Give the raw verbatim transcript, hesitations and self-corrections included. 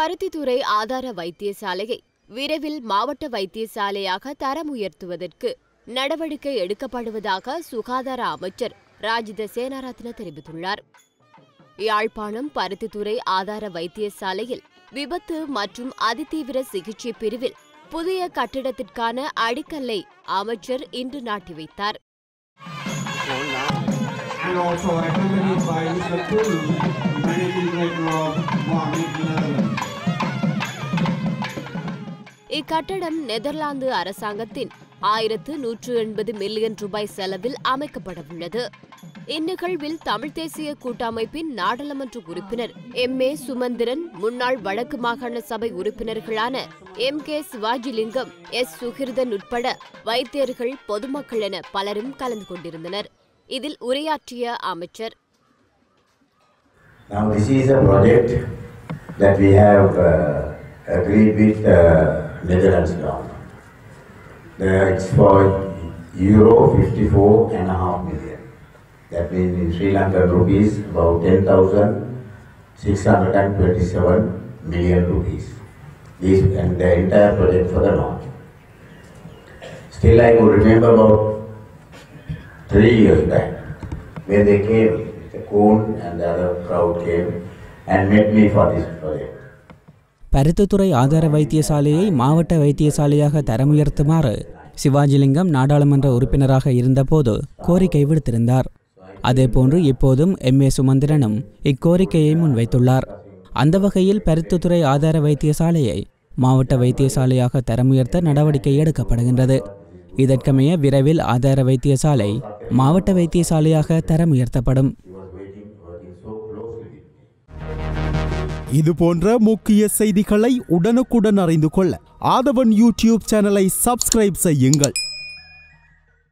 பருத்தித்துறை ஆதார வைத்தியசாலையை விரைவில் மாவட்ட வைத்தியசாலையாக தரம் உயர்த்துவதற்கு நடவடிக்கை எடுக்கப்படுவதாக சுகாதார அமைச்சர் ராஜித சேனாரத்ன தெரிவித்துள்ளார். யாழ்ப்பாணம் பருத்தித்துறை ஆதார வைத்தியசாலையில் விபத்து மற்றும் அதிதீவிர சிகிச்சை பிரிவில் புதிய கட்டிடத்திற்கான அடிக்கல்லை அமைச்சர் இன்று நாட்டி வைத்தார். இக்கட்டடம் நெதர்லாந்து அரசாங்கத்தின் ஆயிரத்து நூற்று எண்பது மில்லியன் ரூபாய் செலவில் அமைக்கப்படவுள்ளது. இந்நிகழ்வில் தமிழ் தேசிய கூட்டமைப்பின் நாடாளுமன்ற உறுப்பினர் எம் ஏ சுமந்திரன், முன்னாள் வடக்கு மாகாண சபை உறுப்பினர்களான M K Sivajilingam, S Sukirthan உட்பட வைத்தியர்கள், பொதுமக்கள் என பலரும் கலந்து கொண்டிருந்தனர். இதில் உரையாற்றிய அமைச்சர், Now this is a project that we have uh, agreed with uh, Netherlands government. It's for euro fifty-four and a half million. That means in Sri Lankan rupees about ten thousand six hundred and twenty-seven million rupees. This and the entire project for the north. Still, I could remember about three years back when they came. Paruthithurai ஆதார வைத்தியசாலையை மாவட்ட வைத்தியசாலையாக தரம் உயர்த்துமாறு சிவாஜிலிங்கம் நாடாளுமன்ற உறுப்பினராக இருந்தபோது கோரிக்கை விடுத்திருந்தார். அதேபோன்று இப்போதும் M A சுமந்திரனும் இக்கோரிக்கையை முன்வைத்துள்ளார். அந்த வகையில் பருத்தித்துறை ஆதார வைத்தியசாலையை மாவட்ட வைத்தியசாலையாக தரம் உயர்த்த நடவடிக்கை எடுக்கப்படுகின்றது. இதற்கமைய விரைவில் ஆதார வைத்தியசாலை மாவட்ட வைத்தியசாலையாக தரம் உயர்த்தப்படும். இதுபோன்ற முக்கிய செய்திகளை உடனுக்குடன் அறிந்து கொள்ள ஆதவன் யூடியூப் சேனலை சப்ஸ்கிரைப் செய்யுங்கள்.